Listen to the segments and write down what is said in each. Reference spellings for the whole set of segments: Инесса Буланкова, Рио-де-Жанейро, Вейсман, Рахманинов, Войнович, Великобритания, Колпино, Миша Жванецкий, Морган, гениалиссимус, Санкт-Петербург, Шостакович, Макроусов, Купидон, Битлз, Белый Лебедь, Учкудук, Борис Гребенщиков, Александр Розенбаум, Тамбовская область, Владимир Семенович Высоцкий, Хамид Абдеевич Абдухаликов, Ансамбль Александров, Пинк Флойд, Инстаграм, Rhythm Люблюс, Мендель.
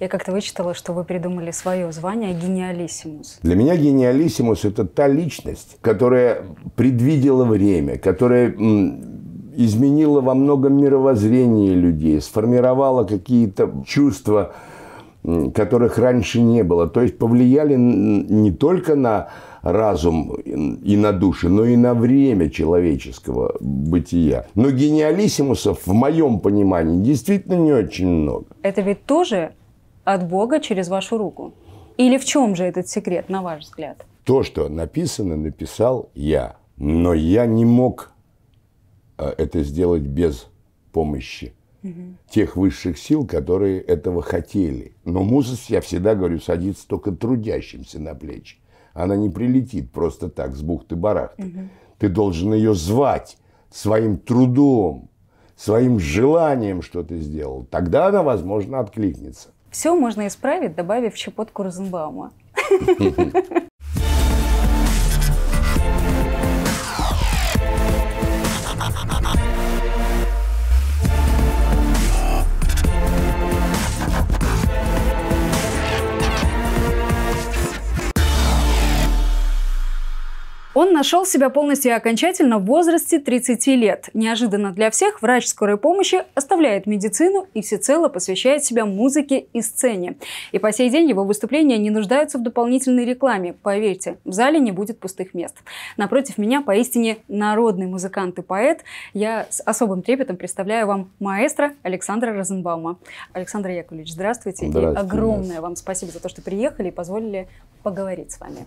Я как-то вычитала, что вы придумали свое звание гениалиссимус. Для меня гениалиссимус – это та личность, которая предвидела время, которая изменила во многом мировоззрение людей, сформировала какие-то чувства, которых раньше не было. То есть повлияли не только на разум и на души, но и на время человеческого бытия. Но гениалиссимусов, в моем понимании, действительно не очень много. Это ведь тоже от Бога через вашу руку? Или в чем же этот секрет, на ваш взгляд? То, что написано, написал я. Но я не мог это сделать без помощи тех высших сил, которые этого хотели. Но муза, я всегда говорю, садится только трудящимся на плечи. Она не прилетит просто так, с бухты-барахты. Ты должен ее звать своим трудом, своим желанием, что ты сделал. Тогда она, возможно, откликнется. Все можно исправить, добавив щепотку Розенбаума. Он нашел себя полностью и окончательно в возрасте 30 лет. Неожиданно для всех врач скорой помощи оставляет медицину и всецело посвящает себя музыке и сцене. И по сей день его выступления не нуждаются в дополнительной рекламе. Поверьте, в зале не будет пустых мест. Напротив меня поистине народный музыкант и поэт. Я с особым трепетом представляю вам маэстро Александра Розенбаума. Александр Яковлевич, здравствуйте. Здравствуйте. И огромное вам спасибо за то, что приехали и позволили поговорить с вами.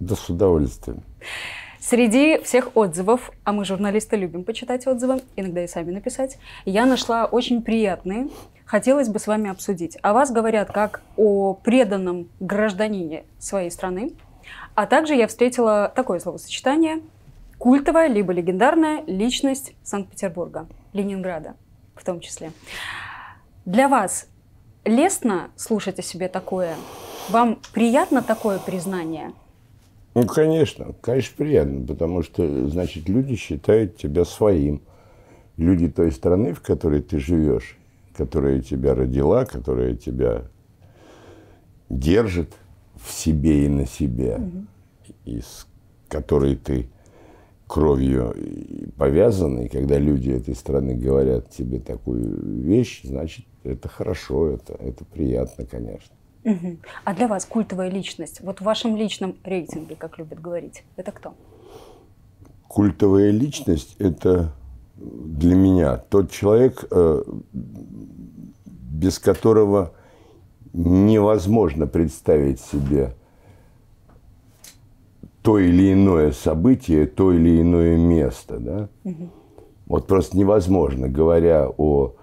Да, с удовольствием. Среди всех отзывов, а мы, журналисты, любим почитать отзывы, иногда и сами написать, я нашла очень приятные, хотелось бы с вами обсудить. О вас говорят как о преданном гражданине своей страны, а также я встретила такое словосочетание – культовая, либо легендарная личность Санкт-Петербурга, Ленинграда в том числе. Для вас лестно слушать о себе такое? Вам приятно такое признание? Ну, конечно. Конечно, приятно, потому что, значит, люди считают тебя своим. Люди той страны, в которой ты живешь, которая тебя родила, которая тебя держит в себе и на себе, и с которой ты кровью повязан. И когда люди этой страны говорят тебе такую вещь, значит, это хорошо, это приятно, конечно. А для вас культовая личность, вот в вашем личном рейтинге, как любят говорить, это кто? Культовая личность – это для меня тот человек, без которого невозможно представить себе то или иное событие, то или иное место. Да? Вот просто невозможно, говоря о,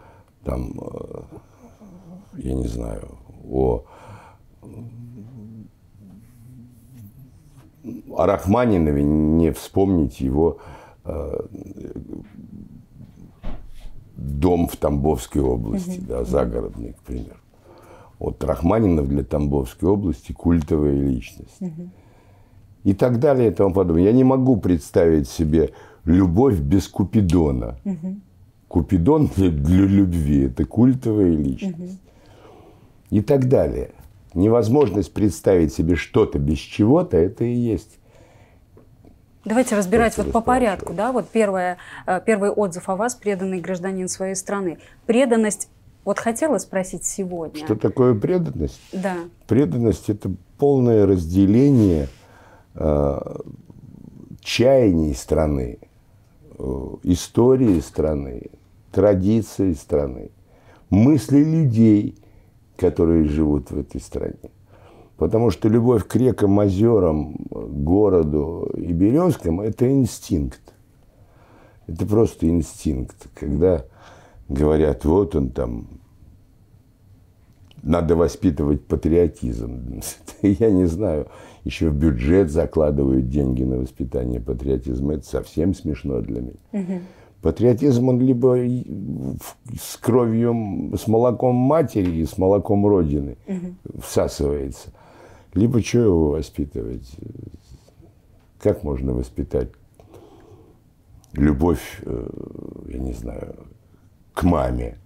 там, я не знаю, о Рахманинове не вспомнить его дом в Тамбовской области, да, загородный, к примеру. Вот Рахманинов для Тамбовской области культовая личность. И так далее, и тому подобное. Я не могу представить себе любовь без Купидона. Купидон для любви – это культовая личность. И так далее. Невозможность представить себе что-то без чего-то, это и есть. Давайте разбирать вот по порядку. Да? Вот первый отзыв о вас, преданный гражданин своей страны. Преданность, вот хотела спросить сегодня. Что такое преданность? Да. Преданность – это полное разделение чаяний страны, истории страны, традиций страны, мыслей людей, которые живут в этой стране. Потому что любовь к рекам, озерам, городу и березкам – это инстинкт. Это просто инстинкт. Когда говорят, вот он там, надо воспитывать патриотизм. Я не знаю, еще в бюджет закладывают деньги на воспитание патриотизма. Это совсем смешно для меня. Патриотизм, он либо с кровью, с молоком матери и с молоком Родины всасывается, либо что его воспитывать? Как можно воспитать любовь, я не знаю, к маме?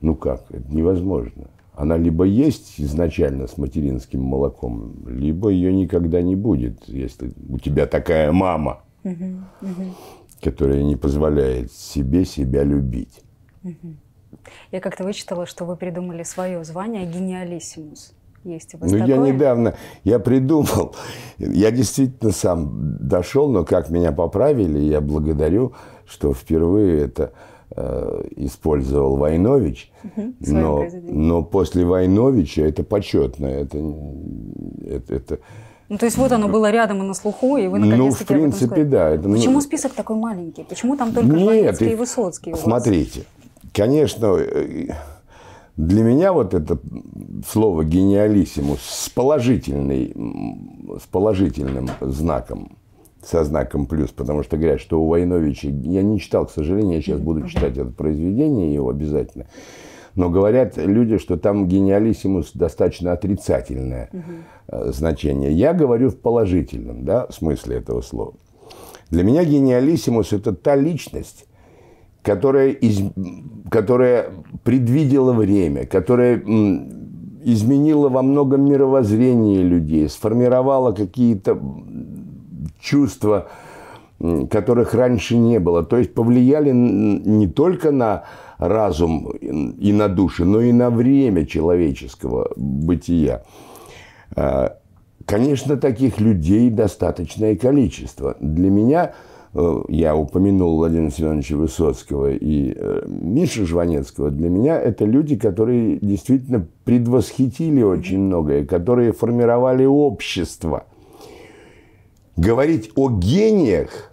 Ну как? Это невозможно. она либо есть изначально с материнским молоком, либо ее никогда не будет, если у тебя такая мама, которая не позволяет себе себя любить. Я как-то вычитала, что вы придумали свое звание гениалиссимус. Есть у вас такое? Я недавно, придумал, я действительно сам дошел, но как меня поправили, я благодарю, что впервые это использовал Войнович, но после Войновича это почетно, это... Ну, то есть вот оно было рядом и на слуху, и вы наконец-таки... Ну, в принципе, да. Это... Почему список такой маленький? Почему там только Жванецкий и Высоцкий? Смотрите, конечно, для меня вот это слово «гениалиссимус» с положительным знаком, со знаком «плюс», потому что говорят, что у Войновича... Я не читал, к сожалению, я сейчас буду читать это произведение его обязательно. Но говорят люди, что там гениалиссимус достаточно отрицательное значение. Я говорю в положительном смысле этого слова. Для меня гениалиссимус – это та личность, которая предвидела время, которая изменила во многом мировоззрение людей, сформировала какие-то чувства, которых раньше не было. То есть повлияли не только на разум и на души, но и на время человеческого бытия. Конечно, таких людей достаточное количество. Для меня, я упомянул Владимира Семеновича Высоцкого и Мишу Жванецкого, для меня это люди, которые действительно предвосхитили очень многое, которые формировали общество. Говорить о гениях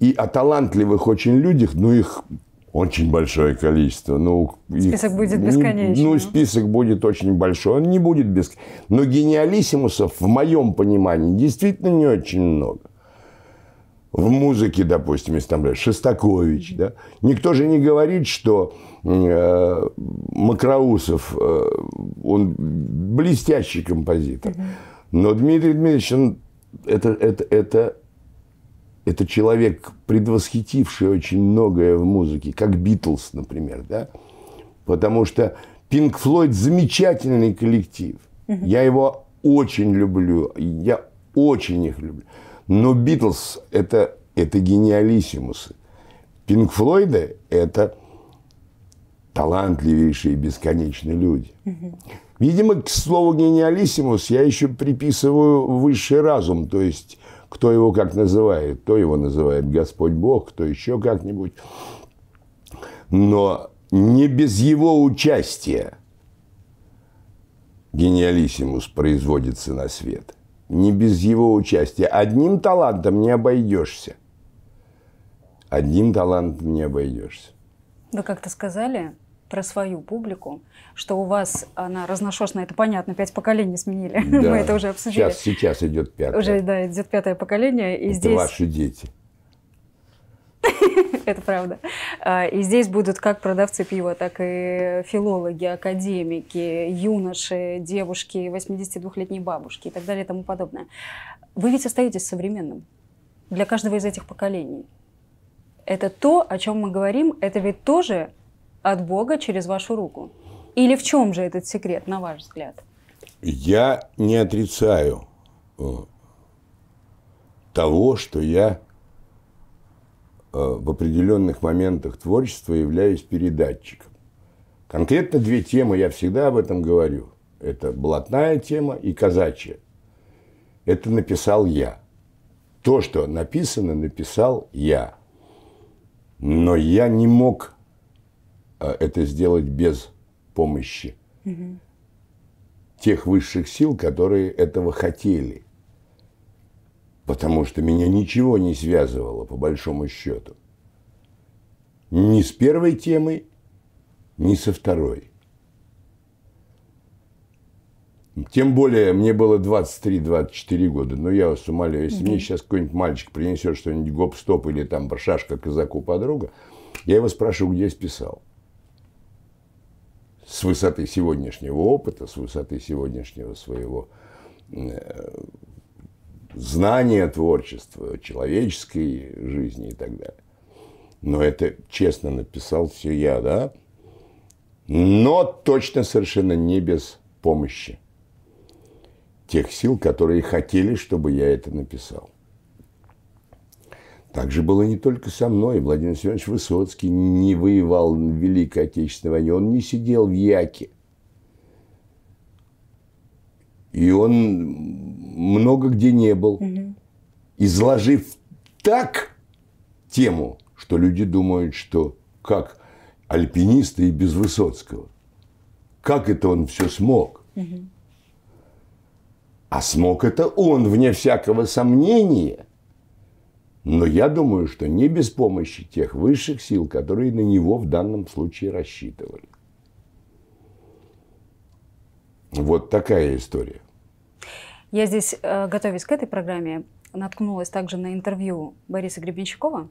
и о талантливых очень людях, ну, их очень большое количество. Ну, список будет бесконечный. Ну, список будет очень большой. Он не будет бесконечный. Но гениалиссимусов, в моем понимании, действительно не очень много. В музыке, допустим, если там Шостакович. Да? Никто же не говорит, что Макроусов, он блестящий композитор. Но Дмитрий Дмитриевич, он... Это человек, предвосхитивший очень многое в музыке, как Битлз, например, да? Потому что Пинк Флойд – замечательный коллектив. Я его очень люблю, я очень их люблю. Но Битлз – это гениалиссимусы. Пинк Флойды – это талантливейшие бесконечные люди. Видимо, к слову «гениалиссимус» я еще приписываю высший разум, то есть кто его как называет, то его называет Господь Бог, кто еще как-нибудь. Но не без его участия гениалиссимус производится на свет. Не без его участия. Одним талантом не обойдешься. Одним талантом не обойдешься. Вы как-то сказали про свою публику, что у вас она разношерстная, это понятно, 5 поколений сменили, да. Мы это уже обсудили. Сейчас идет 5-е. Уже, да, идет 5-е поколение. И это здесь... ваши дети. Это правда. И здесь будут как продавцы пива, так и филологи, академики, юноши, девушки, 82-летние бабушки и так далее и тому подобное. Вы ведь остаетесь современным для каждого из этих поколений. Это то, о чем мы говорим, это ведь тоже... от Бога через вашу руку? Или в чем же этот секрет, на ваш взгляд? Я не отрицаю того, что я в определенных моментах творчества являюсь передатчиком. Конкретно 2 темы, я всегда об этом говорю. Это блатная тема и казачья. Это написал я. То, что написано, написал я. Но я не мог... это сделать без помощи тех высших сил, которые этого хотели. Потому что меня ничего не связывало, по большому счету. Ни с первой темой, ни со второй. Тем более, мне было 23-24 года. Но я вас умоляю, если мне сейчас какой-нибудь мальчик принесет что-нибудь гоп-стоп или там шашка казаку подруга, я его спрошу, где я списал. С высоты сегодняшнего опыта, с высоты сегодняшнего своего знания творчества, человеческой жизни и так далее. Но это честно написал все я, да? но точно совершенно не без помощи тех сил, которые хотели, чтобы я это написал. Так же было не только со мной. Владимир Семенович Высоцкий не воевал в Великой Отечественной войне. Он не сидел в Яке. И он много где не был. Изложив так тему, что люди думают, что как альпинисты и без Высоцкого. Как это он все смог? А смог это он, вне всякого сомнения. Но я думаю, что не без помощи тех высших сил, которые на него в данном случае рассчитывали. Вот такая история. Я здесь, готовясь к этой программе, наткнулась также на интервью Бориса Гребенщикова.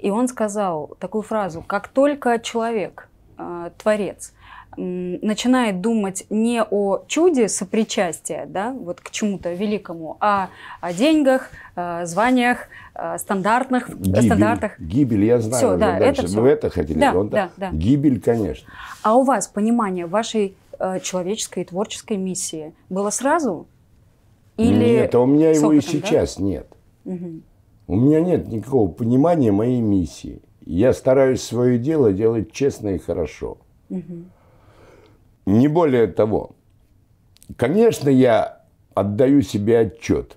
И он сказал такую фразу: как только человек, творец, начинает думать не о чуде сопричастия, да, вот к чему-то великому, а о деньгах, званиях, стандартах. Гибель, я знаю, все, да, дальше. Это вы это хотели? Да, да. Гибель, конечно. А у вас понимание вашей человеческой и творческой миссии было сразу? Или нет, а у меня его опытом, и сейчас нет. У меня нет никакого понимания моей миссии. Я стараюсь свое дело делать честно и хорошо. Не более того. Конечно, я отдаю себе отчет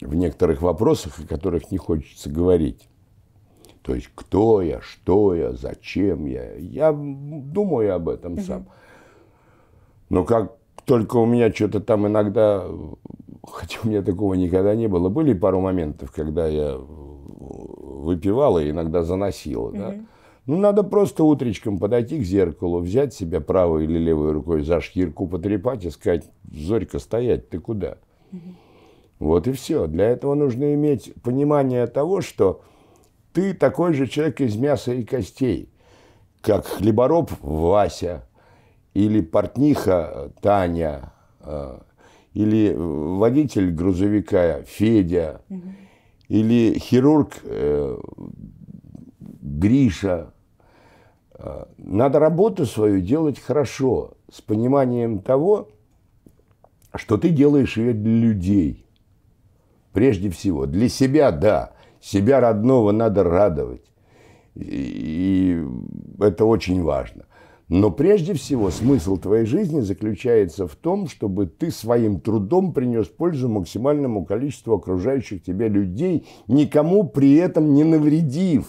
в некоторых вопросах, о которых не хочется говорить. То есть, кто я, что я, зачем я. Я думаю об этом сам. Но как только у меня что-то там иногда, хотя у меня такого никогда не было, были пару моментов, когда я выпивал и иногда заносил, да? Ну, надо просто утречком подойти к зеркалу, взять себя правой или левой рукой за шкирку, потрепать и сказать: Зорька, стоять, ты куда? Вот и все. Для этого нужно иметь понимание того, что ты такой же человек из мяса и костей, как хлебороб Вася, или портниха Таня, или водитель грузовика Федя, или хирург Гриша. Надо работу свою делать хорошо, с пониманием того, что ты делаешь ее для людей. Прежде всего, для себя, да. Себя родного надо радовать. И это очень важно. Но прежде всего смысл твоей жизни заключается в том, чтобы ты своим трудом принес пользу максимальному количеству окружающих тебя людей, никому при этом не навредив.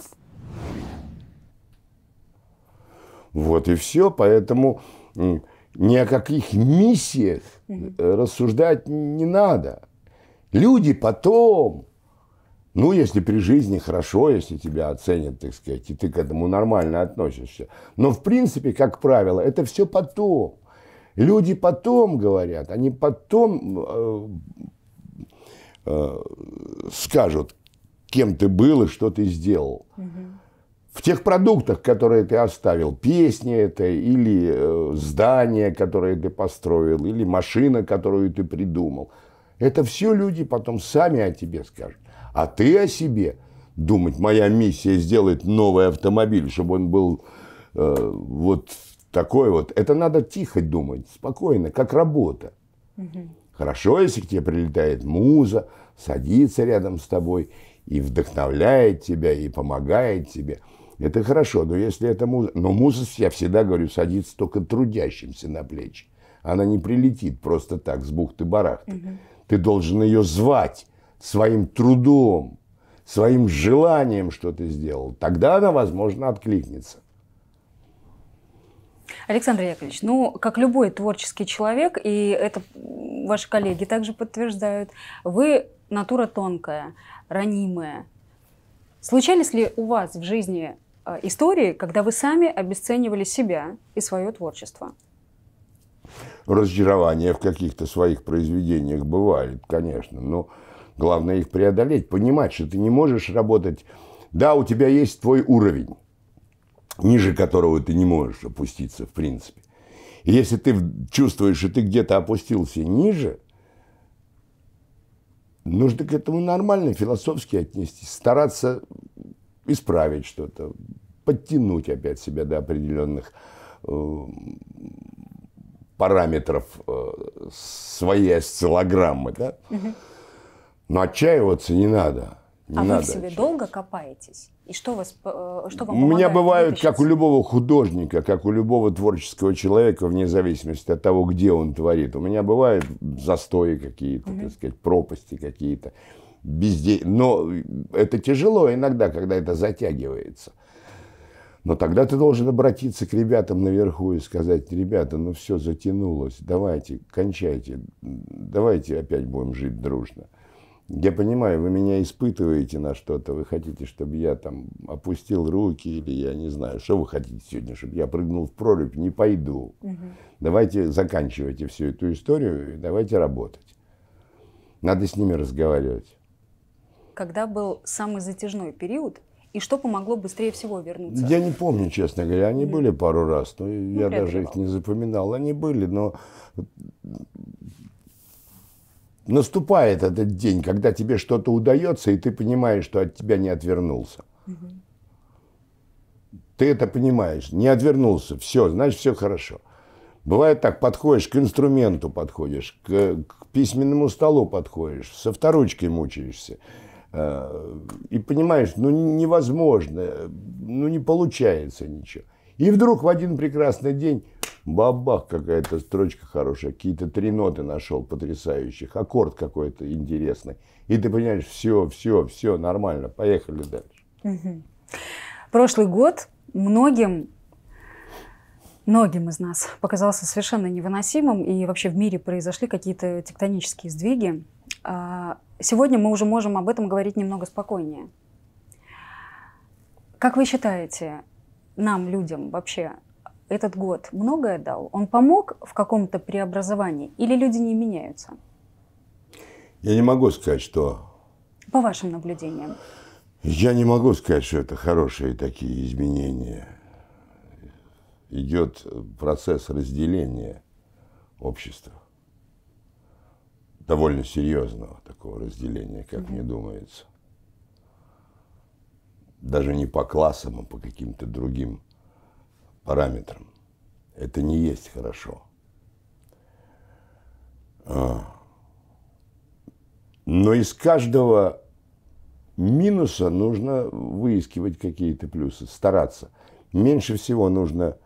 Вот и все. Поэтому ни о каких миссиях рассуждать не надо. Люди потом. Ну, если при жизни хорошо, если тебя оценят, так сказать, и ты к этому нормально относишься. Но, в принципе, как правило, это все потом. Люди потом говорят, они потом скажут, кем ты был и что ты сделал. В тех продуктах, которые ты оставил, песни это, или здание, которое ты построил, или машина, которую ты придумал. Это все люди потом сами о тебе скажут. А ты о себе думать: моя миссия сделать новый автомобиль, чтобы он был вот такой вот. Это надо тихо думать, спокойно, как работа. Хорошо, если к тебе прилетает муза, садится рядом с тобой и вдохновляет тебя, и помогает тебе. Это хорошо, но если это муза... Но муза, я всегда говорю, садится только трудящимся на плечи. Она не прилетит просто так, с бухты-барахты. Ты должен ее звать своим трудом, своим желанием, что ты сделал. Тогда она, возможно, откликнется. Александр Яковлевич, ну, как любой творческий человек, и это ваши коллеги также подтверждают, вы натура тонкая, ранимая. Случались ли у вас в жизни истории, когда вы сами обесценивали себя и свое творчество? Разочарования в каких-то своих произведениях бывает, конечно, но... Главное их преодолеть, понимать, что ты не можешь работать. Да, у тебя есть твой уровень, ниже которого ты не можешь опуститься, в принципе. И если ты чувствуешь, что ты где-то опустился ниже, нужно к этому нормально, философски отнестись, стараться исправить что-то, подтянуть опять себя до определенных параметров своей осциллограммы, да? Угу. Но отчаиваться не надо. Не надо. Вы в себе долго копаетесь? И что, что вам помогает? У меня бывают, как у любого художника, как у любого творческого человека, вне зависимости от того, где он творит. У меня бывают застои какие-то, так сказать, пропасти какие-то. Но это тяжело иногда, когда это затягивается. Но тогда ты должен обратиться к ребятам наверху и сказать: ребята, ну все, затянулось, давайте, кончайте, давайте опять будем жить дружно. Я понимаю, вы меня испытываете на что-то, вы хотите, чтобы я там опустил руки, или я не знаю, что вы хотите сегодня, чтобы я прыгнул в прорубь, не пойду. Угу. Давайте заканчивайте всю эту историю и давайте работать. Надо с ними разговаривать. Когда был самый затяжной период, и что помогло быстрее всего вернуться? Я не помню, честно говоря, они были пару раз, но я даже их не запоминал. Они были, но... Наступает этот день, когда тебе что-то удается, и ты понимаешь, что от тебя не отвернулся. Угу. Ты это понимаешь, не отвернулся, все, значит, все хорошо. Бывает так, подходишь к инструменту, подходишь, к письменному столу подходишь, со авторучкой мучаешься. И понимаешь, ну невозможно, ну не получается ничего. И вдруг в один прекрасный день... Бабах, какая-то строчка хорошая, какие-то три ноты нашел потрясающих, аккорд какой-то интересный. И ты понимаешь, все, все, все, нормально, поехали дальше. Угу. Прошлый год многим из нас показался совершенно невыносимым, и вообще в мире произошли какие-то тектонические сдвиги. Сегодня мы уже можем об этом говорить немного спокойнее. Как вы считаете, нам, людям, вообще... Этот год многое дал? Он помог в каком-то преобразовании? Или люди не меняются? Я не могу сказать, что... По вашим наблюдениям. Я не могу сказать, что это хорошие такие изменения. Идет процесс разделения общества. Довольно серьезного такого разделения, как мне думается. Даже не по классам, а по каким-то другим параметрам. Это не есть хорошо. Но из каждого минуса нужно выискивать какие-то плюсы, стараться. Меньше всего нужно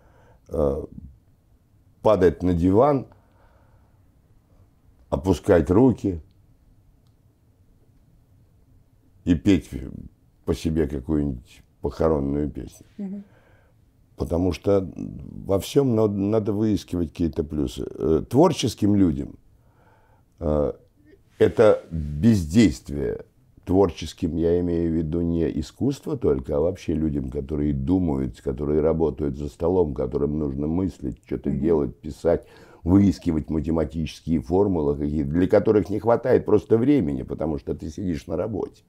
падать на диван, опускать руки и петь по себе какую-нибудь похоронную песню. Потому что во всем надо выискивать какие-то плюсы. Творческим людям это бездействие. Творческим я имею в виду не искусство только, а вообще людям, которые думают, которые работают за столом, которым нужно мыслить, что-то делать, писать, выискивать математические формулы какие-то, для которых не хватает просто времени, потому что ты сидишь на работе.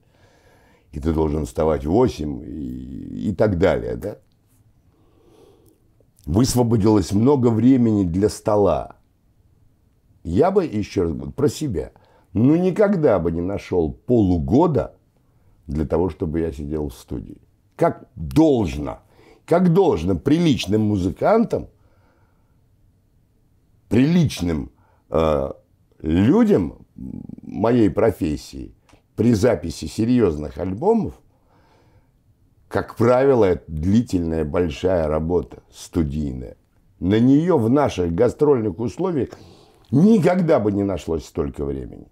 И ты должен вставать в 8 и так далее, да? Высвободилось много времени для стола. Я бы, еще раз говорю, про себя, ну никогда бы не нашел полугода для того, чтобы я сидел в студии. Как должно приличным музыкантам, приличным людям моей профессии при записи серьезных альбомов, как правило, это длительная, большая работа, студийная. На нее в наших гастрольных условиях никогда бы не нашлось столько времени.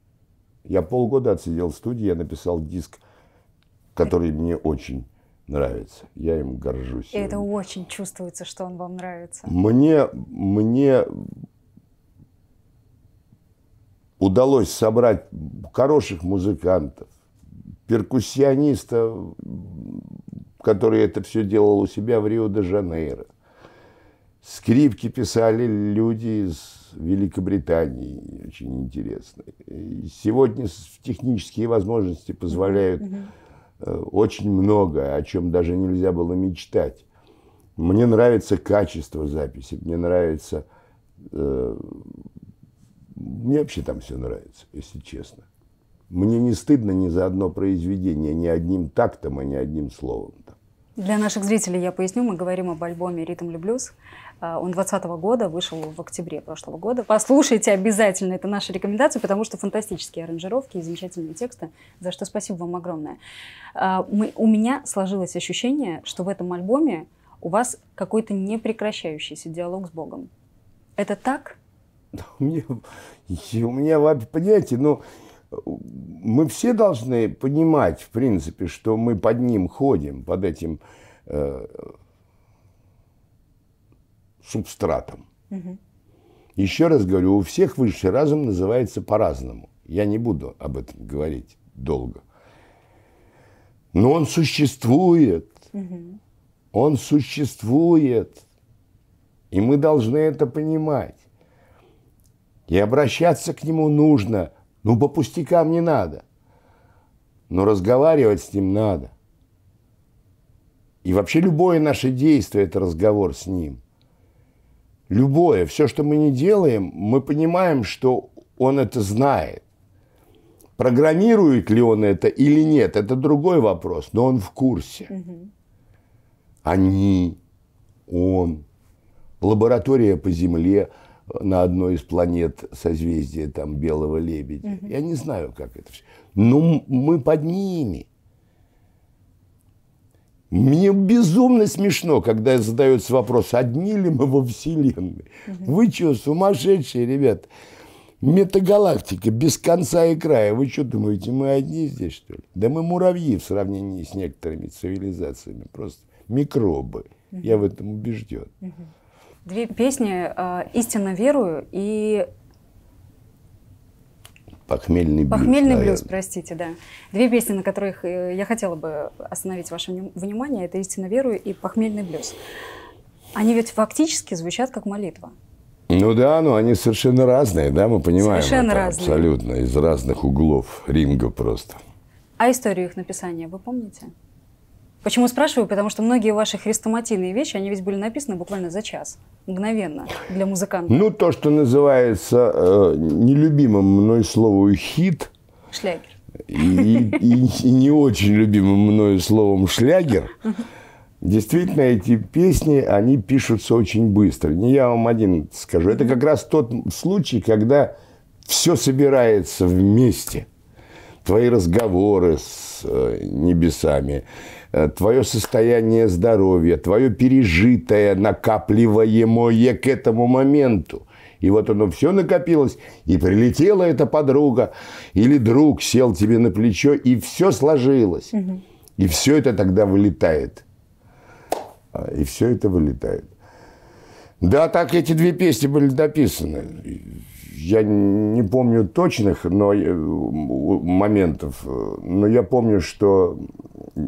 Я полгода отсидел в студии, я написал диск, который мне очень нравится. Я им горжусь. И это очень чувствуется, что он вам нравится. Мне удалось собрать хороших музыкантов, перкуссионистов, который это все делал у себя в Рио-де-Жанейро. Скрипки писали люди из Великобритании, очень интересно. И сегодня технические возможности позволяют очень много, о чем даже нельзя было мечтать. Мне нравится качество записи, мне нравится... Мне вообще там все нравится, если честно. Мне не стыдно ни за одно произведение, ни одним тактом и ни одним словом. Для наших зрителей я поясню. Мы говорим об альбоме «Rhythm Люблюс», Он 20-го года, вышел в октябре прошлого года. Послушайте обязательно, это наша рекомендация, потому что фантастические аранжировки и замечательные тексты, за что спасибо вам огромное. У меня сложилось ощущение, что в этом альбоме у вас какой-то непрекращающийся диалог с Богом. Это так? У меня, понимаете, ну, мы все должны понимать, в принципе, что мы под ним ходим, под этим... субстратом. Угу. Еще раз говорю, у всех высший разум называется по-разному. Я не буду об этом говорить долго. Но он существует. Угу. Он существует. И мы должны это понимать. И обращаться к нему нужно. Ну, по пустякам не надо. Но разговаривать с ним надо. И вообще любое наше действие – это разговор с ним. Любое, все, что мы не делаем, мы понимаем, что он это знает. Программирует ли он это или нет, это другой вопрос, но он в курсе. Угу. Они, он, лаборатория по Земле на одной из планет созвездия там, Белого Лебедя. Угу. Я не знаю, как это все. Но мы под ними. Мне безумно смешно, когда задается вопрос, одни ли мы во Вселенной. Угу. Вы что, сумасшедшие, ребята? Метагалактика без конца и края. Вы что думаете, мы одни здесь, что ли? Да мы муравьи в сравнении с некоторыми цивилизациями. Просто микробы. Угу. Я в этом убежден. Угу. Две песни «Истинно верую» и... «Похмельный блюз». «Похмельный блюз», простите, да. Две песни, на которых я хотела бы остановить ваше внимание, это «Истинно верую» и «Похмельный блюз». Они ведь фактически звучат как молитва. Ну да, но они совершенно разные, да, мы понимаем. Совершенно разные. Абсолютно, из разных углов ринга просто. А историю их написания вы помните? Почему спрашиваю? Потому что многие ваши хрестоматийные вещи, они ведь были написаны буквально за час, мгновенно, для музыканта. Ну, то, что называется нелюбимым мной словом «хит». Шлягер. И не очень любимым мною словом «шлягер». Действительно, эти песни, они пишутся очень быстро. Не я вам один скажу. Это как раз тот случай, когда все собирается вместе. Твои разговоры с небесами, твое состояние здоровья, твое пережитое, накапливаемое к этому моменту. И вот оно все накопилось, и прилетела эта подруга, или друг сел тебе на плечо, и все сложилось. Угу. И все это тогда вылетает. И все это вылетает. Да, так эти две песни были дописаны. Я не помню точных моментов, но я помню, что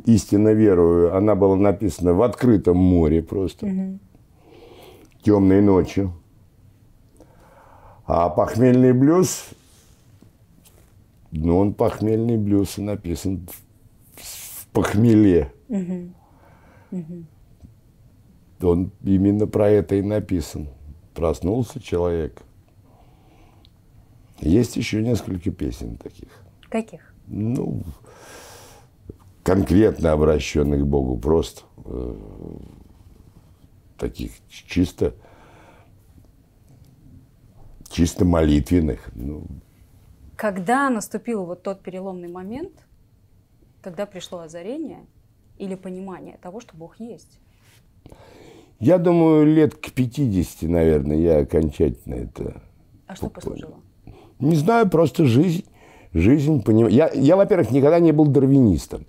«Истинно верую» она была написана в открытом море просто, угу. темной ночью. А «Похмельный блюз», ну, он «Похмельный блюз» написан в похмелье. Угу. Угу. Он именно про это и написан. Проснулся человек. Есть еще несколько песен таких. Каких? Ну, конкретно обращенных к Богу, просто таких чисто молитвенных. Ну. Когда наступил вот тот переломный момент, когда пришло озарение или понимание того, что Бог есть? Я думаю, лет к 50, наверное, я окончательно это... А что послужило? Не знаю, просто жизнь понимаю. Я, во-первых, никогда не был дарвинистом.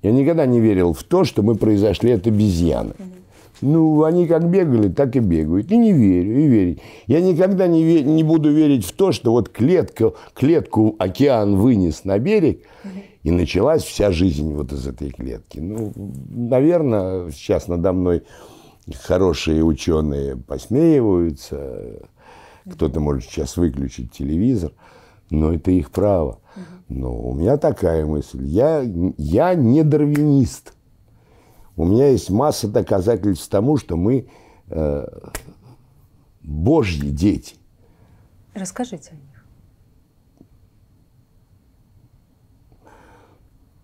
Я никогда не верил в то, что мы произошли от обезьяны. Угу. Ну, они как бегали, так и бегают. И не верю, и верю. Я никогда не буду верить в то, что вот клетку океан вынес на берег, угу. и началась вся жизнь вот из этой клетки. Ну, наверное, сейчас надо мной хорошие ученые посмеиваются. Кто-то может сейчас выключить телевизор, но это их право. Угу. Но у меня такая мысль. Я не дарвинист. У меня есть масса доказательств тому, что мы божьи дети. Расскажите о них.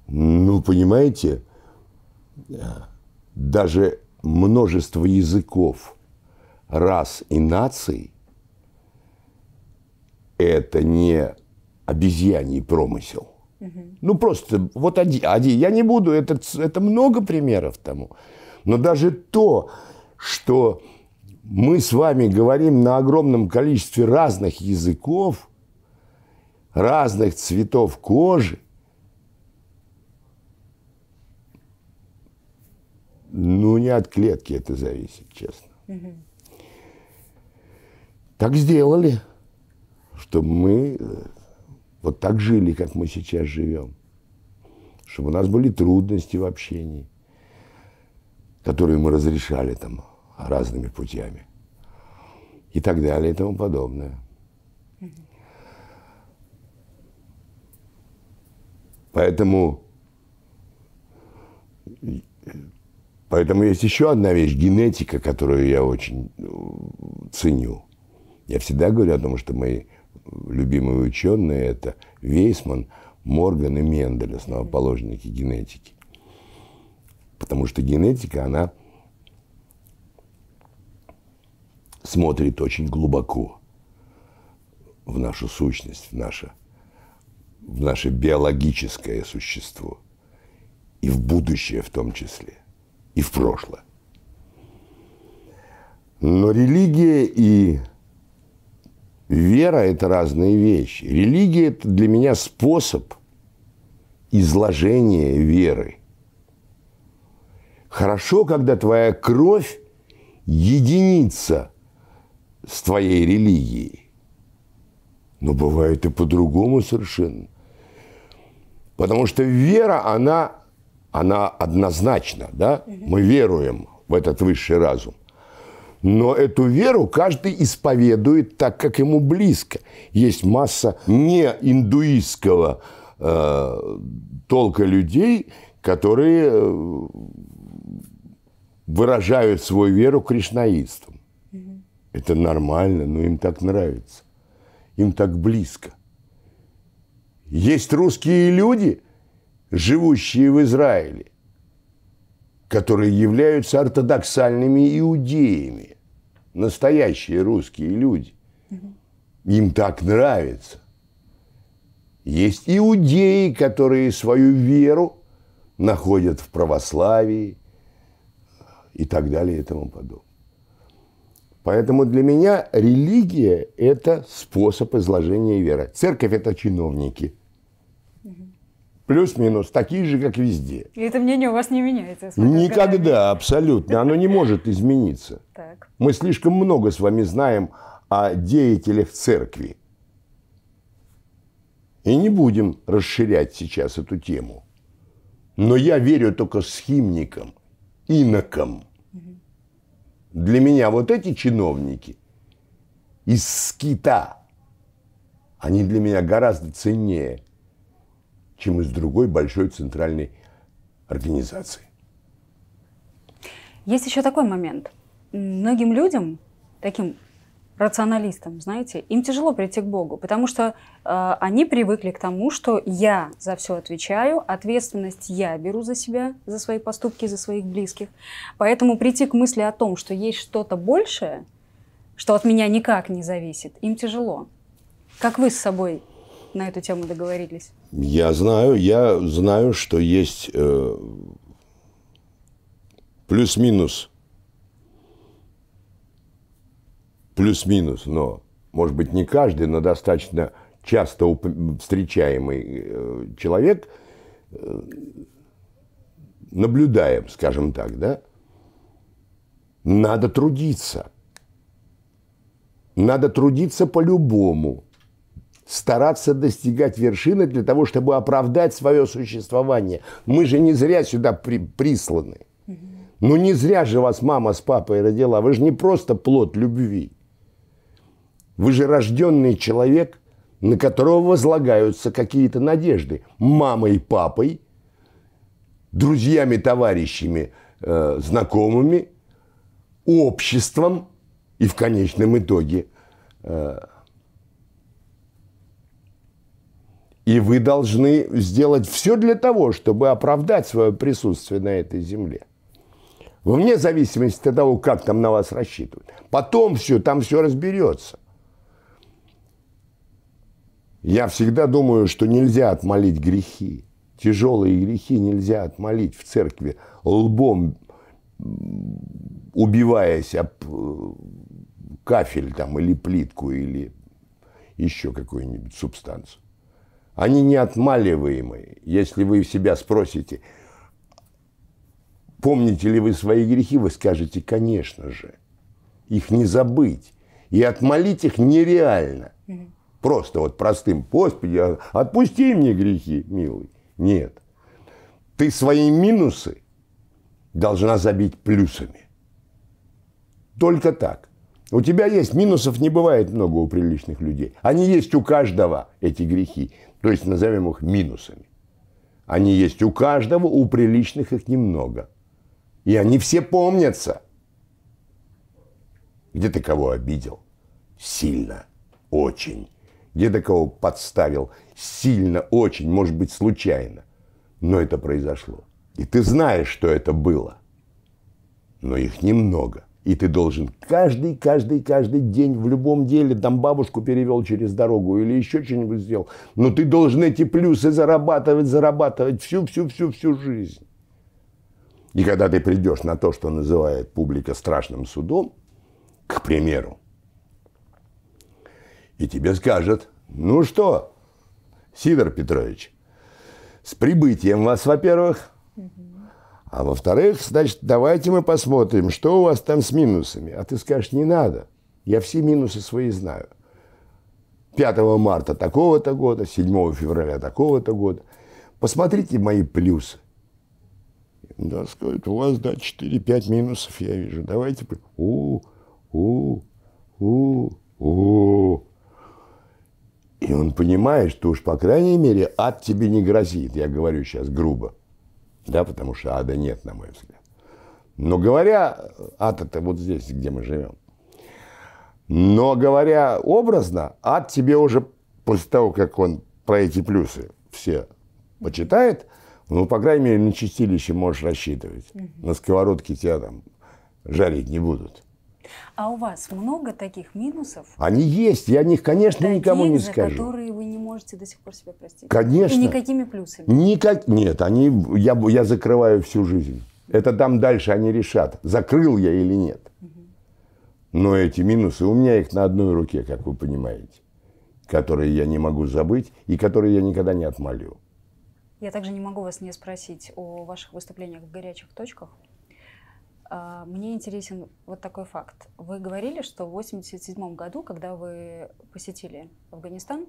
Ну, понимаете, даже множество языков, рас и наций – это не обезьяний промысел. Ну, просто вот один. Я не буду, это много примеров тому. Но даже то, что мы с вами говорим на огромном количестве разных языков, разных цветов кожи, ну, не от клетки это зависит, честно. Так сделали, чтобы мы вот так жили, как мы сейчас живем. Чтобы у нас были трудности в общении, которые мы разрешали там разными путями. И так далее, и тому подобное. Поэтому есть еще одна вещь, генетика, которую я очень ценю. Я всегда говорю о том, что мои любимые ученые – это Вейсман, Морган и Мендель, основоположники генетики. Потому что генетика, она смотрит очень глубоко в нашу сущность, в наше биологическое существо. И в будущее в том числе. И в прошлое. Но религия и вера – это разные вещи. Религия – это для меня способ изложения веры. Хорошо, когда твоя кровь единится с твоей религией. Но бывает и по-другому совершенно. Потому что вера, она однозначна, да? Мы веруем в этот высший разум. Но эту веру каждый исповедует так, как ему близко. Есть масса неиндуистского толка людей, которые выражают свою веру кришнаистам. Это нормально, но им так нравится. Им так близко. Есть русские люди, живущие в Израиле, которые являются ортодоксальными иудеями. Настоящие русские люди. Им так нравится. Есть иудеи, которые свою веру находят в православии и так далее и тому подобное. Поэтому для меня религия – это способ изложения веры. Церковь – это чиновники. Плюс-минус, такие же, как везде. И это мнение у вас не меняется? Никогда, абсолютно. Оно не может измениться. Так. Мы слишком много с вами знаем о деятелях церкви. И не будем расширять сейчас эту тему. Но я верю только схимникам, инокам. Для меня вот эти чиновники из скита, они для меня гораздо ценнее, чем из другой большой центральной организации. Есть еще такой момент. Многим людям, таким рационалистам, знаете, им тяжело прийти к Богу, потому что они привыкли к тому, что я за все отвечаю, ответственность я беру за себя, за свои поступки, за своих близких. Поэтому прийти к мысли о том, что есть что-то большее, что от меня никак не зависит, им тяжело. Как вы с собой на эту тему договорились? Я знаю, что есть плюс-минус, но, может быть, не каждый, но достаточно часто встречаемый человек, наблюдаем, скажем так, да? Надо трудиться. Надо трудиться по-любому. Стараться достигать вершины для того, чтобы оправдать свое существование. Мы же не зря сюда присланы. Ну не зря же вас мама с папой родила. Вы же не просто плод любви. Вы же рожденный человек, на которого возлагаются какие-то надежды. Мамой, папой, друзьями, товарищами, знакомыми, обществом и в конечном итоге... И вы должны сделать все для того, чтобы оправдать свое присутствие на этой земле. Вне зависимости от того, как там на вас рассчитывают. Потом все, там все разберется. Я всегда думаю, что нельзя отмолить грехи. Тяжелые грехи нельзя отмолить в церкви лбом, убиваясь об кафель там, или плитку, или еще какую-нибудь субстанцию. Они неотмаливаемые. Если вы себя спросите, помните ли вы свои грехи, вы скажете, конечно же. Их не забыть. И отмолить их нереально. Просто вот простым, Господи, отпусти мне грехи, милый. Нет. Ты свои минусы должна забить плюсами. Только так. У тебя есть, минусов не бывает много у приличных людей. Они есть у каждого, эти грехи. То есть назовем их минусами. Они есть у каждого, у приличных их немного. И они все помнятся. Где ты кого обидел? Сильно. Очень. Где ты кого подставил? Сильно. Очень. Может быть, случайно. Но это произошло. И ты знаешь, что это было. Но их немного. И ты должен каждый день в любом деле, там бабушку перевел через дорогу или еще что-нибудь сделал. Но ты должен эти плюсы зарабатывать всю жизнь. И когда ты придешь на то, что называет публика страшным судом, к примеру, и тебе скажут, ну что, Сидор Петрович, с прибытием вас, во-первых, а во-вторых, значит, давайте мы посмотрим, что у вас там с минусами. А ты скажешь, не надо. Я все минусы свои знаю. 5 марта такого-то года, 7 февраля такого-то года. Посмотрите мои плюсы. Да, скажет, у вас, да, 4-5 минусов, я вижу. Давайте. И он понимает, что уж, по крайней мере, ад тебе не грозит. Я говорю сейчас грубо. Да, потому что ада нет, на мой взгляд. Но говоря, ад это вот здесь, где мы живем. Но говоря образно, ад тебе уже после того, как он про эти плюсы все почитает, ну, по крайней мере, на чистилище можешь рассчитывать. На сковородке тебя там жарить не будут. А у вас много таких минусов? Они есть, я о них, конечно, таких, никому не скажу. Которые вы не можете до сих пор себе простить? Конечно. И никакими плюсами? Нет, они, я закрываю всю жизнь. Это там дальше они решат, закрыл я или нет. Но эти минусы, у меня их на одной руке, как вы понимаете, которые я не могу забыть и которые я никогда не отмолю. Я также не могу вас не спросить о ваших выступлениях в горячих точках. Мне интересен вот такой факт. Вы говорили, что в 1987 году, когда вы посетили Афганистан,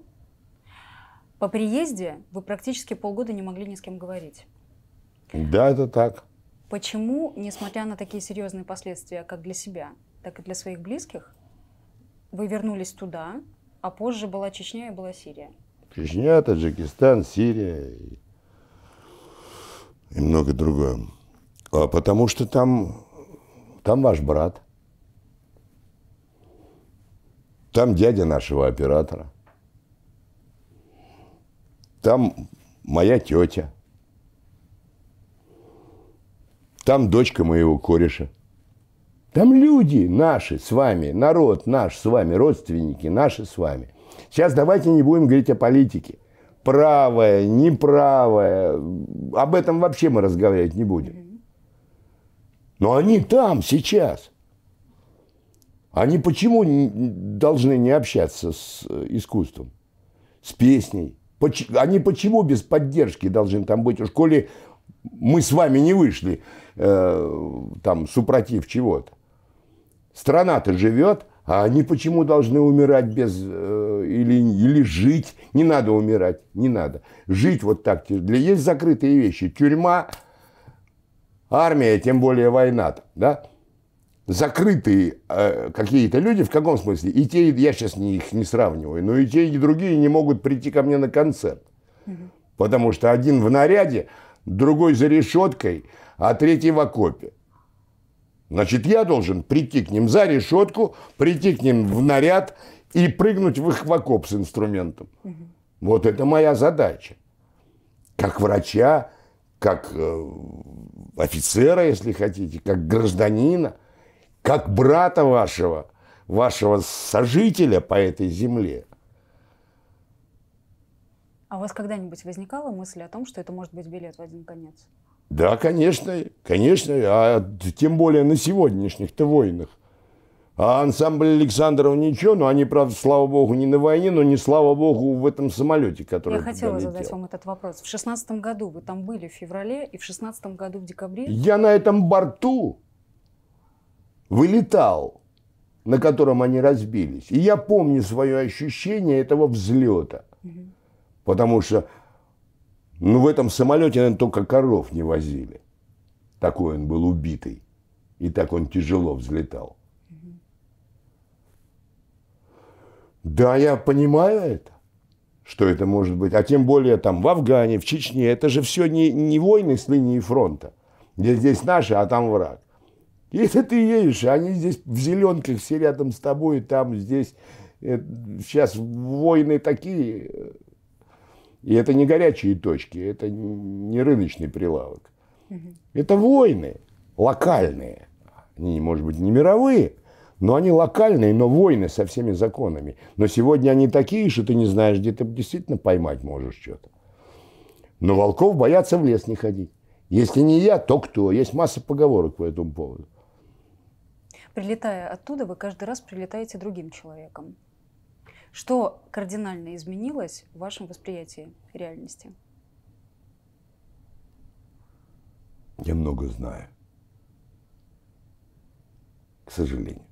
по приезде вы практически полгода не могли ни с кем говорить. Да, это так. Почему, несмотря на такие серьезные последствия как для себя, так и для своих близких, вы вернулись туда, а позже была Чечня и была Сирия? Чечня, Таджикистан, Сирия и много другое. Потому что там ваш брат, там дядя нашего оператора, там моя тетя, там дочка моего кореша, там люди наши с вами, народ наш с вами, родственники наши с вами. Сейчас давайте не будем говорить о политике. Правая, неправая, об этом вообще мы разговаривать не будем. Но они там сейчас. Они почему должны не общаться с искусством, с песней? Они почему без поддержки должны там быть? Уж коли мы с вами не вышли, там, супротив чего-то. Страна-то живет, а они почему должны умирать без... Или жить? Не надо умирать, не надо. Жить вот так. Есть закрытые вещи. Тюрьма... Армия, тем более война, да? Закрытые какие-то люди, в каком смысле? И те, я сейчас их не сравниваю, но и те, и другие не могут прийти ко мне на концерт. Потому что один в наряде, другой за решеткой, а третий в окопе. Значит, я должен прийти к ним за решетку, прийти к ним в наряд и прыгнуть в их окоп с инструментом. Вот это моя задача. Как врача, как офицера, если хотите, как гражданина, как брата вашего, вашего сожителя по этой земле. А у вас когда-нибудь возникала мысль о том, что это может быть билет в один конец? Да, конечно, конечно, а тем более на сегодняшних-то войнах. А ансамбль Александров ничего, но они, правда, слава богу, не на войне, но не слава богу в этом самолете, который я хотела летел. Задать вам этот вопрос. В 2016 году вы там были в феврале, и в 2016 году в декабре... Я на этом борту вылетал, на котором они разбились. И я помню свое ощущение этого взлета. Угу. Потому что в этом самолете, наверное, только коров не возили. Такой он был убитый. И так он тяжело взлетал. Да, я понимаю это, что это может быть. А тем более там в Афгане, в Чечне. Это же все не войны с линии фронта. Где здесь наши, а там враг. Если ты едешь, они здесь в зеленках все рядом с тобой. Там, здесь. Сейчас войны такие. И это не горячие точки. Это не рыночный прилавок. Это войны локальные. Они, может быть, не мировые. Но они локальные, но войны со всеми законами. Но сегодня они такие, что ты не знаешь, где ты действительно поймать можешь что-то. Но волков боятся в лес не ходить. Если не я, то кто? Есть масса поговорок по этому поводу. Прилетая оттуда, вы каждый раз прилетаете другим человеком. Что кардинально изменилось в вашем восприятии реальности? Я много знаю. К сожалению.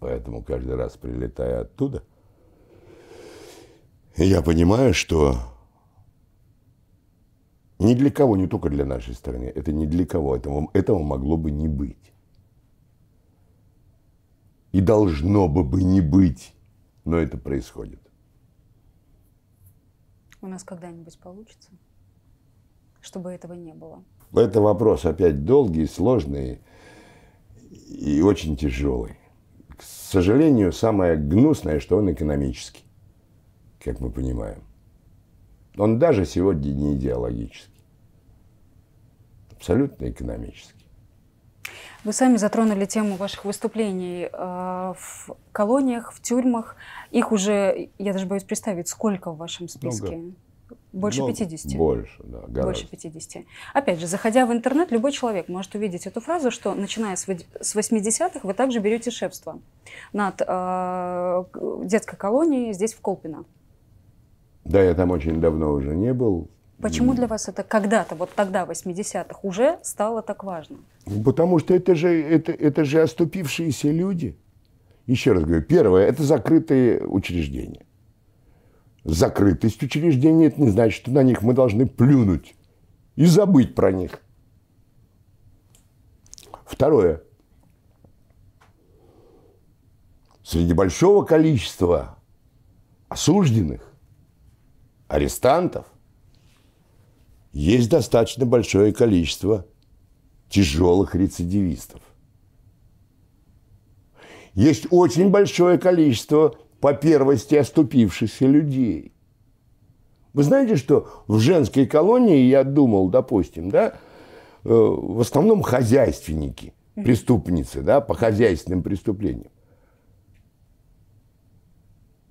Поэтому каждый раз, прилетая оттуда, я понимаю, что ни для кого, не только для нашей страны, это ни для кого, этого могло бы не быть. И должно бы не быть, но это происходит. У нас когда-нибудь получится, чтобы этого не было? Это вопрос опять долгий, сложный и очень тяжелый. К сожалению, самое гнусное, что он экономический, как мы понимаем. Он даже сегодня не идеологический. Абсолютно экономический. Вы сами затронули тему ваших выступлений в колониях, в тюрьмах. Их уже, я даже боюсь представить, сколько в вашем списке? Много. Больше 50? Больше, да, гораздо. Больше 50. Опять же, заходя в интернет, любой человек может увидеть эту фразу, что начиная с 80-х вы также берете шефство над детской колонией здесь, в Колпино. Да, я там очень давно уже не был. Почему для вас это когда-то, вот тогда, в 80-х, уже стало так важно? Потому что это же оступившиеся люди. Еще раз говорю, первое, это закрытые учреждения. Закрытость учреждений – это не значит, что на них мы должны плюнуть и забыть про них. Второе. Среди большого количества осужденных, арестантов, есть достаточно большое количество тяжелых рецидивистов. Есть очень большое количество по первости оступившихся людей. Вы знаете, что в женской колонии, я думал, допустим, да, в основном хозяйственники, преступницы, да, по хозяйственным преступлениям.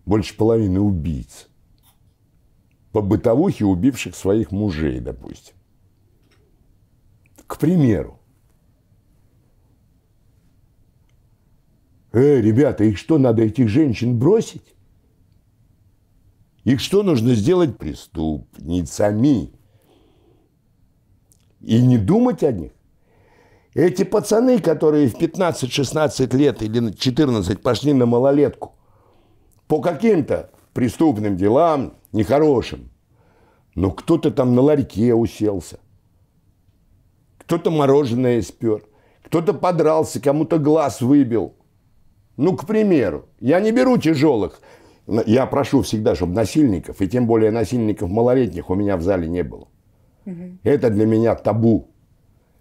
Больше половины убийц. По бытовухе убивших своих мужей, допустим. К примеру. Ребята, их что, надо этих женщин бросить? Их что нужно сделать преступницами? И не думать о них? Эти пацаны, которые в 15-16 лет или 14 пошли на малолетку по каким-то преступным делам, нехорошим. Но кто-то там на ларьке уселся. Кто-то мороженое спер. Кто-то подрался, кому-то глаз выбил. Ну, к примеру, я не беру тяжелых. Я прошу всегда, чтобы насильников, и тем более насильников малолетних у меня в зале не было. Угу. Это для меня табу.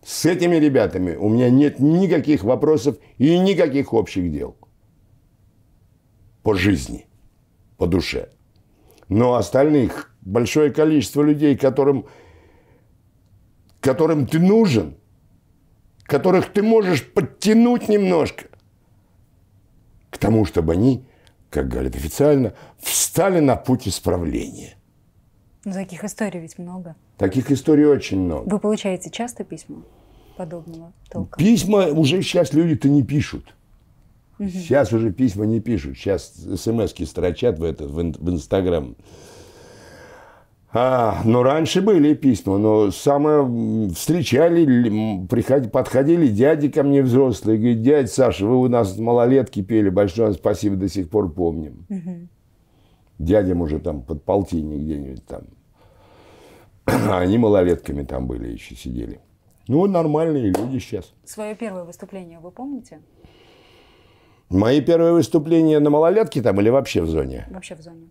С этими ребятами у меня нет никаких вопросов и никаких общих дел по жизни. по душе. Но остальных большое количество людей, которым ты нужен, которых ты можешь подтянуть немножко к тому, чтобы они, как говорят официально, встали на путь исправления. Но таких историй ведь много. Таких историй очень много. Вы получаете часто письма подобного толка? Письма уже сейчас люди-то не пишут. Угу. Сейчас уже письма не пишут. Сейчас смс-ки строчат в Инстаграм. Но раньше были письма, но самое встречали, подходили дяди ко мне взрослые, говорят: дядя Саша, вы у нас малолетки пели, большое спасибо, до сих пор помним. Угу. Дядям уже там под полтинник где-нибудь там. Они малолетками там были, еще сидели. Ну, нормальные люди сейчас. Свое первое выступление вы помните? Мои первые выступления на малолетке там или вообще в зоне? Вообще в зоне.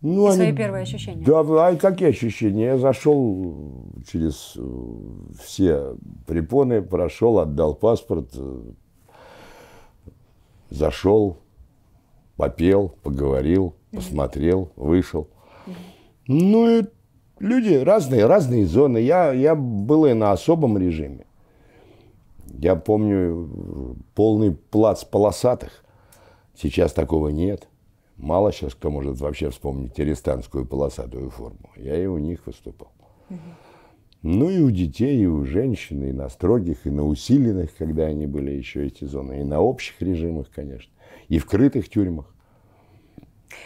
Ну, свои первые ощущения? Да, а какие ощущения? Я зашел через все препоны, прошел, отдал паспорт, зашел, попел, поговорил, посмотрел, вышел. Ну, и люди разные, разные зоны. Я был и на особом режиме. Я помню полный плац полосатых. Сейчас такого нет. Мало сейчас кто может вообще вспомнить арестанскую полосатую форму. Я и у них выступал. Угу. Ну и у детей, и у женщин, и на строгих, и на усиленных, когда они были еще эти зоны. И на общих режимах, конечно. И в крытых тюрьмах.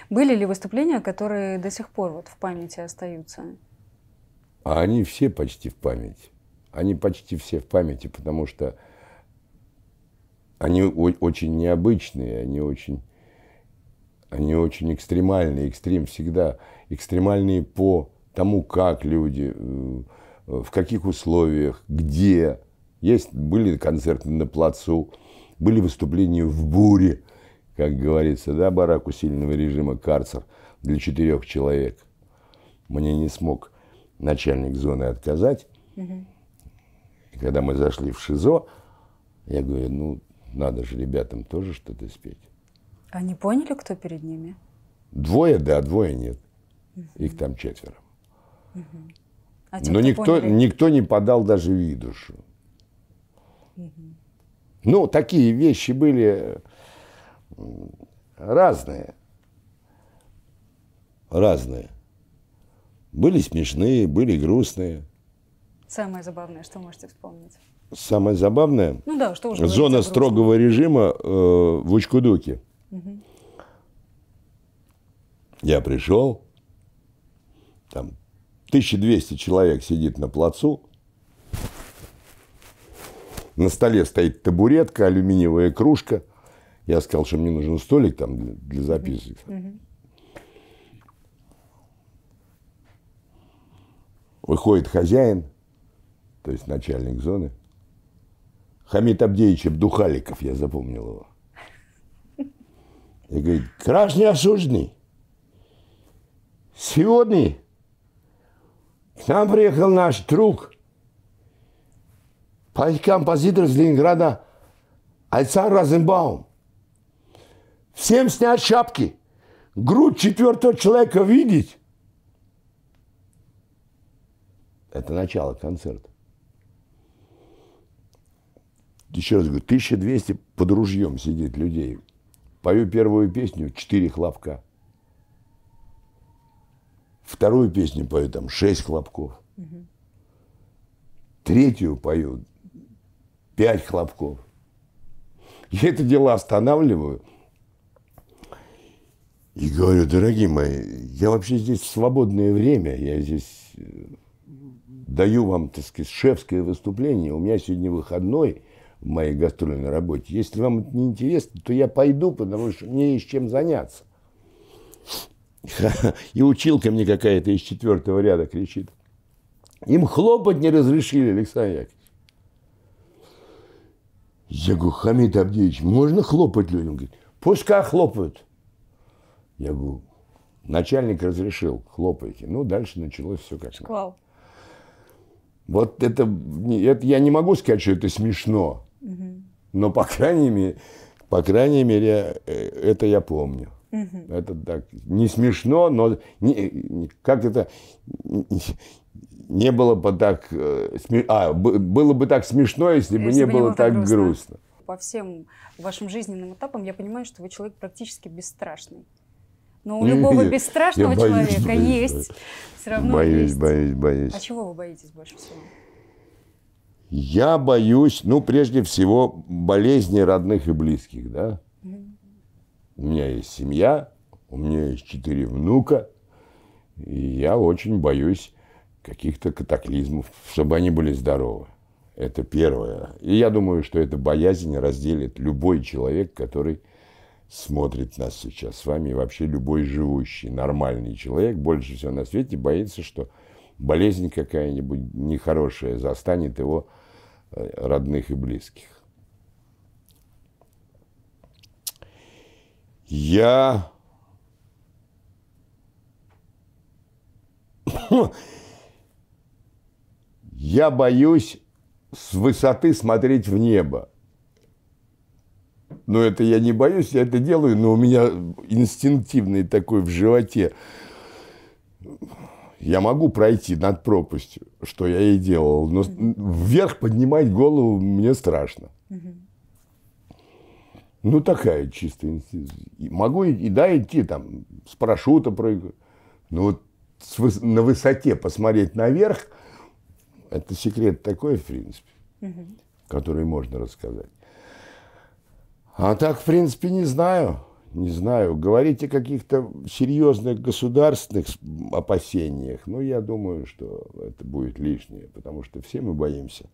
Были ли выступления, которые до сих пор вот в памяти остаются? А они все почти в памяти. Они почти все в памяти, потому что они очень необычные, они очень экстремальные, экстрим всегда. Экстремальные по тому, как люди, в каких условиях, где. Были концерты на плацу, были выступления в буре, как говорится, да, барак усиленного режима, карцер для 4 человек. Мне не смог начальник зоны отказать. И когда мы зашли в ШИЗО, я говорю: ну, надо же ребятам тоже что-то спеть. Они поняли, кто перед ними? Двое, да, двое нет. Их там 4. А те, Но никто не подал даже виду. Ну, такие вещи были разные. Разные. Были смешные, были грустные. Самое забавное, что можете вспомнить? Самое забавное? Ну да, что уже зона строгого режима в Учкудуке. Угу. Я пришел, там 1200 человек сидит на плацу, на столе стоит табуретка, алюминиевая кружка. Я сказал, что мне нужен столик там для записок. Угу. Выходит хозяин, то есть начальник зоны, Хамид Абдеевич Абдухаликов, я запомнил его. И говорит: красный осужденный, сегодня к нам приехал наш друг, композитор из Ленинграда Александр Розенбаум. Всем снять шапки, грудь 4-го человека видеть. Это начало концерта. Еще раз говорю, 1200 под ружьем сидит людей. Пою первую песню, 4 хлопка. Вторую песню пою, там 6 хлопков. Угу. Третью пою, 5 хлопков. Я это дело останавливаю. И говорю: дорогие мои, я вообще здесь в свободное время. Я здесь даю вам, так сказать, шефское выступление. У меня сегодня выходной. В моей гастрольной работе. Если вам это не интересно, то я пойду, потому что мне есть чем заняться. И училка мне какая-то из 4-го ряда кричит: им хлопать не разрешили, Александр Яковлевич. Я говорю: Хамид Абдеевич, можно хлопать людям? Он говорит: пускай хлопают. Я говорю: начальник разрешил, хлопайте. Ну, дальше началось все как надо. Вот это я не могу сказать, что это смешно. Но, по крайней мере, это я помню. Угу. Это так не смешно, но как это не было бы так было бы так смешно, если бы не было так грустно. По всем вашим жизненным этапам я понимаю, что вы человек практически бесстрашный. Но у любого бесстрашного человека есть. Все равно боюсь. А чего вы боитесь больше всего? Я боюсь, ну, прежде всего, болезни родных и близких, да. У меня есть семья, у меня есть 4 внука, и я очень боюсь каких-то катаклизмов, чтобы они были здоровы. Это первое. И я думаю, что эта боязнь разделит любой человек, который смотрит нас сейчас с вами, и вообще любой живущий, нормальный человек больше всего на свете боится, что болезнь какая-нибудь нехорошая застанет его родных и близких. Я боюсь с высоты смотреть в небо. Но это я не боюсь, я это делаю, но у меня инстинктивный такой в животе. Я могу пройти над пропастью, что я и делал, но вверх поднимать голову мне страшно. Ну, такая чистая инстинкция. Могу и да, идти там, с парашюта прыгать. Но вот на высоте посмотреть наверх, это секрет такой, в принципе, который можно рассказать. А так, в принципе, не знаю. Не знаю. Говорить о каких-то серьезных государственных опасениях, ну, я думаю, что это будет лишнее, потому что все мы боимся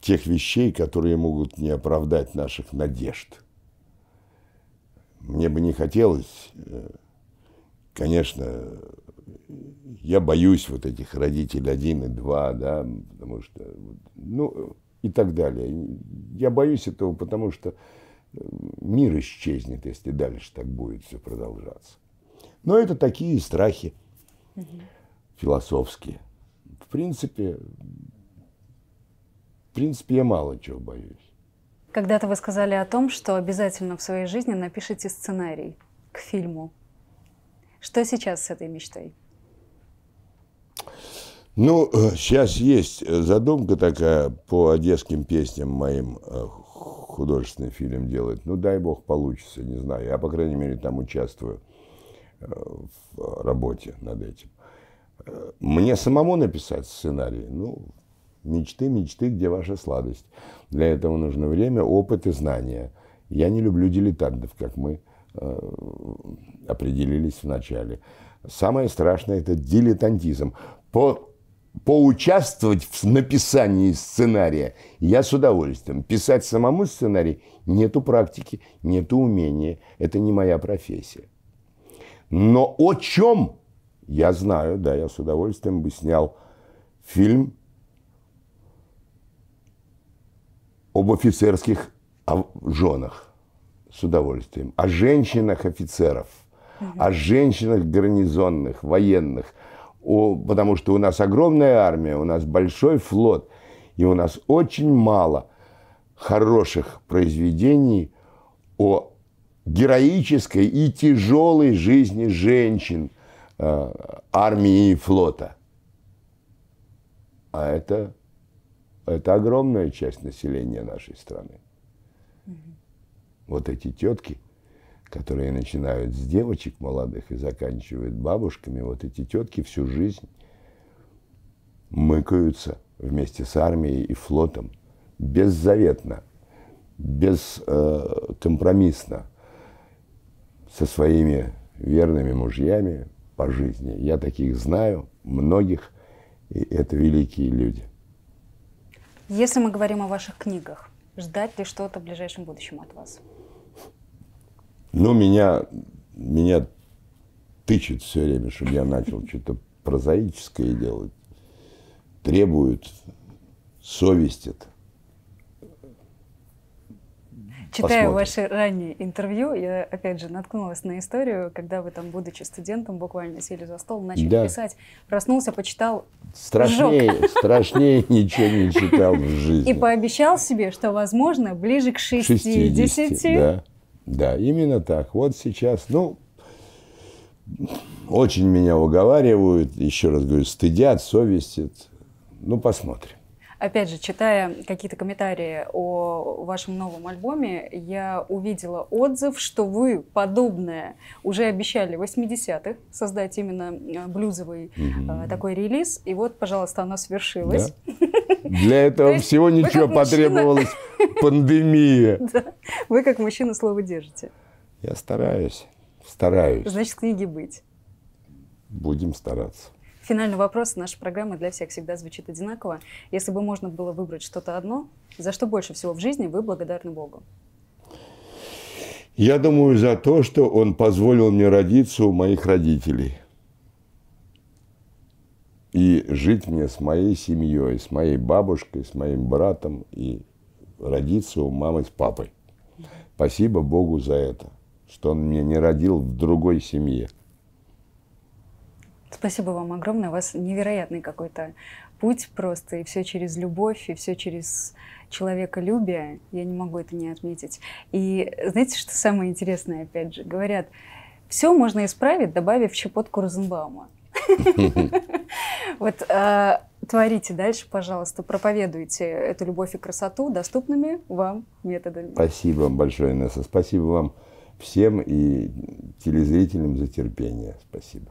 тех вещей, которые могут не оправдать наших надежд. Мне бы не хотелось, конечно, я боюсь вот этих родителей 1 и 2, да, потому что, ну, и так далее. Я боюсь этого, потому что мир исчезнет, если дальше так будет все продолжаться. Но это такие страхи философские. В принципе, я мало чего боюсь. Когда-то вы сказали о том, что обязательно в своей жизни напишите сценарий к фильму. Что сейчас с этой мечтой? Ну, сейчас есть задумка такая по одесским песням моим художественный фильм делать. Ну, дай бог, получится, не знаю. Я, по крайней мере, там участвую в работе над этим. Мне самому написать сценарий, ну... Мечты, мечты, где ваша сладость? Для этого нужно время, опыт и знания. Я не люблю дилетантов, как мы определились вначале. Самое страшное – это дилетантизм. Поучаствовать в написании сценария я с удовольствием. Писать самому сценарий – нету практики, нету умения. Это не моя профессия. Но о чем я знаю, да, я с удовольствием бы снял фильм об офицерских женах с удовольствием, о женщинах офицеров, о женщинах гарнизонных, военных, потому что у нас огромная армия, у нас большой флот, и у нас очень мало хороших произведений о героической и тяжелой жизни женщин, армии и флота. А это огромная часть населения нашей страны. Вот эти тетки, которые начинают с девочек молодых и заканчивают бабушками, вот эти тетки всю жизнь мыкаются вместе с армией и флотом беззаветно, бескомпромиссно со своими верными мужьями по жизни. Я таких знаю, многих, и это великие люди. Если мы говорим о ваших книгах, ждать ли что-то в ближайшем будущем от вас? Ну, меня тычет все время, чтобы я начал что-то прозаическое делать. Требует, совестит. Читая ваши ранние интервью, я, опять же, наткнулась на историю, когда вы там, будучи студентом, буквально сели за стол, начали писать, проснулся, почитал. Страшнее ничего не читал в жизни. И пообещал себе, что, возможно, ближе к 60. Да, именно так. Вот сейчас, ну, очень меня уговаривают, еще раз говорю, стыдят, совестят. Ну, посмотрим. Опять же, читая какие-то комментарии о вашем новом альбоме, я увидела отзыв, что вы подобное уже обещали в 80-х создать именно блюзовый такой релиз. И вот, пожалуйста, оно свершилось. Да. Для этого всего ничего потребовалось. Пандемия. Вы как мужчина слово держите. Я стараюсь. Стараюсь. Значит, книги быть. Будем стараться. Финальный вопрос нашей программы для всех всегда звучит одинаково. Если бы можно было выбрать что-то одно, за что больше всего в жизни вы благодарны Богу? Я думаю, за то, что Он позволил мне родиться у моих родителей. И жить мне с моей семьей, с моей бабушкой, с моим братом. И родиться у мамы с папой. Спасибо Богу за это, что Он меня не родил в другой семье. Спасибо вам огромное. У вас невероятный какой-то путь просто. И все через любовь, и все через человеколюбие. Я не могу это не отметить. И знаете, что самое интересное, опять же? Говорят, все можно исправить, добавив щепотку Розенбаума. Вот творите дальше, пожалуйста. Проповедуйте эту любовь и красоту доступными вам методами. Спасибо вам большое, Инесса. Спасибо вам всем и телезрителям за терпение. Спасибо.